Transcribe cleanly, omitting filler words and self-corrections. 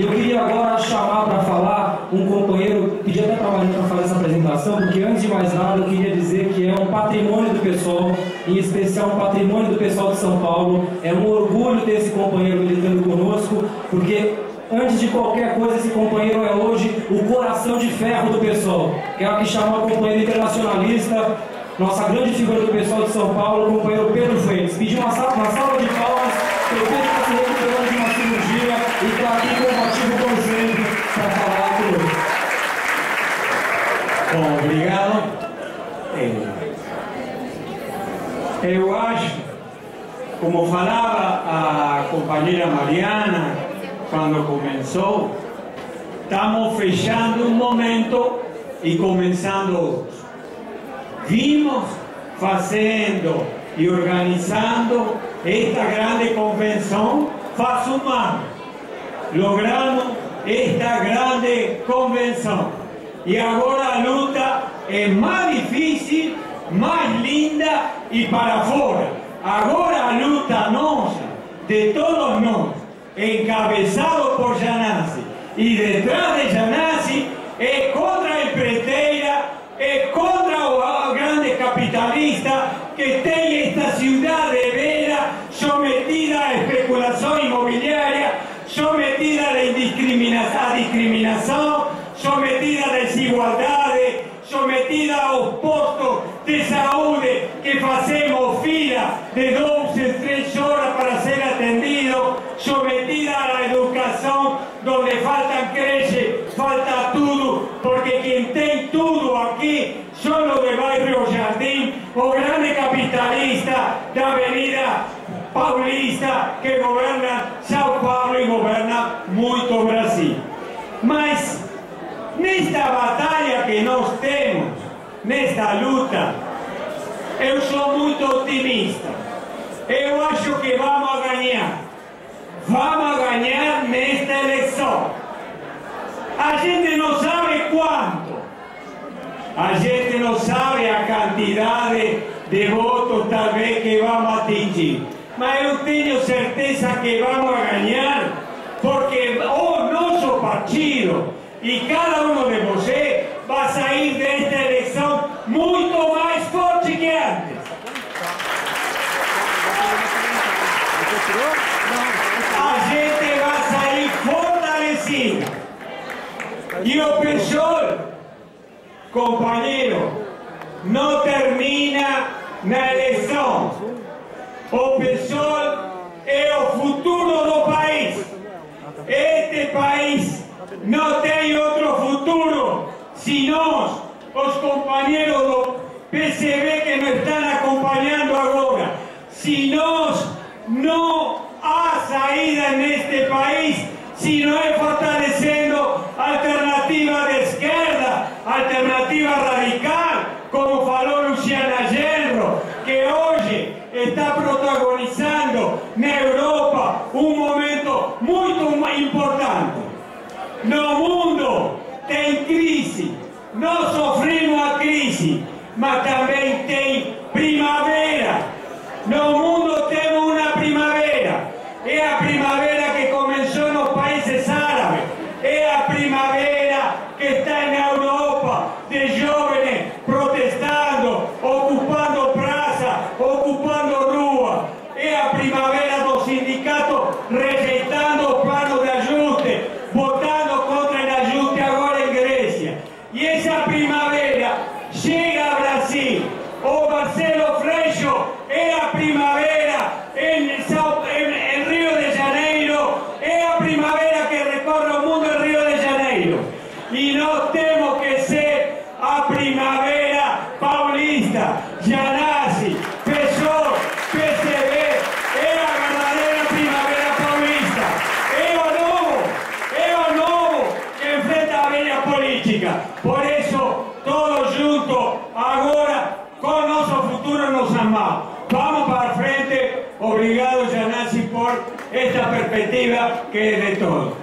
E eu queria agora chamar para falar um companheiro, pedi até para a Mariana fazer essa apresentação, porque antes de mais nada eu queria dizer que é um patrimônio do PSOL, em especial um patrimônio do PSOL de São Paulo. É um orgulho ter esse companheiro militando conosco, porque antes de qualquer coisa esse companheiro é hoje o coração de ferro do PSOL. Quero aqui chamar o companheiro internacionalista, nossa grande figura do PSOL de São Paulo, o companheiro Pedro Fuentes. Pedi uma salva de palmas para o Pedro que se recuperou de uma cirurgia e está aqui compatível com o centro para falar conosco. Bom, obrigado. Eu acho, como falava a companheira Mariana quando começou, estamos fechando um momento e começando outro. Vimos fazendo e organizando esta grande convenção faz um ano. Logramos esta grande convenção. E agora a luta é mais difícil, mais linda e para fora. Agora a luta nossa, de todos nós, encabeçado por Giannazi e detrás de Giannazi, é contra a empreiteira, é contra o capitalista que tenga esta ciudad de Vera sometida a especulación inmobiliaria, sometida a discriminación, sometida a desigualdades, sometida a los postos de salud que hacemos fila de 12, 3 horas para ser atendidos, sometida a la educación donde faltan creches, falta todo, porque quien tiene todo aquí son los de barrio Jardín, o grandes capitalistas de Avenida Paulista que gobiernan São Paulo y gobiernan mucho Brasil. Mas, nesta batalla que nos tenemos, nesta luta, yo soy muy optimista. Yo acho que vamos a ganar. Vamos a ganar en esta elección. A gente no sabe cuánto. A gente no sabe a cantidad de votos tal vez que vamos a atingir. Pero yo tengo certeza que vamos a ganar porque o nuestro partido y cada uno de ustedes va a salir de esta elección mucho más fuerte que antes. A gente va a salir fortalecida. Y el PSOL, compañero, no termina la elección. El PSOL es el futuro del país. Este país no tiene otro futuro sino los compañeros del PCB que nos están acompañando ahora. Si no hay salida en este país, si no es fortaleciendo alternativas de izquierda, alternativa radical, como faló Luciana Genro, que hoy está protagonizando en Europa un momento muy importante. No mundo tem crisis, no sofrimos a crisis, mas también tem primavera. No mundo tenemos una primavera, es la primavera que comenzó en los países árabes, es la primavera que está en Europa, de jóvenes protestando, ocupando plazas, ocupando ruas, es la primavera de los sindicatos rejeitando los planos de ajuste, votando contra el ajuste ahora en Grecia. Y esa primavera llega a Brasil. O Marcelo Freixo es la primavera en Río de Janeiro, es la primavera que recorre el mundo en Río de Janeiro. Y no tenemos que ser a primavera paulista, Giannazi, PSOL, PCB, es la verdadera primavera paulista. Es lo nuevo que enfrenta a vida política. Por eso, todos juntos, ahora, con nuestro futuro nos amamos. Vamos para el frente. Obrigado, Giannazi, por esta perspectiva que es de todos.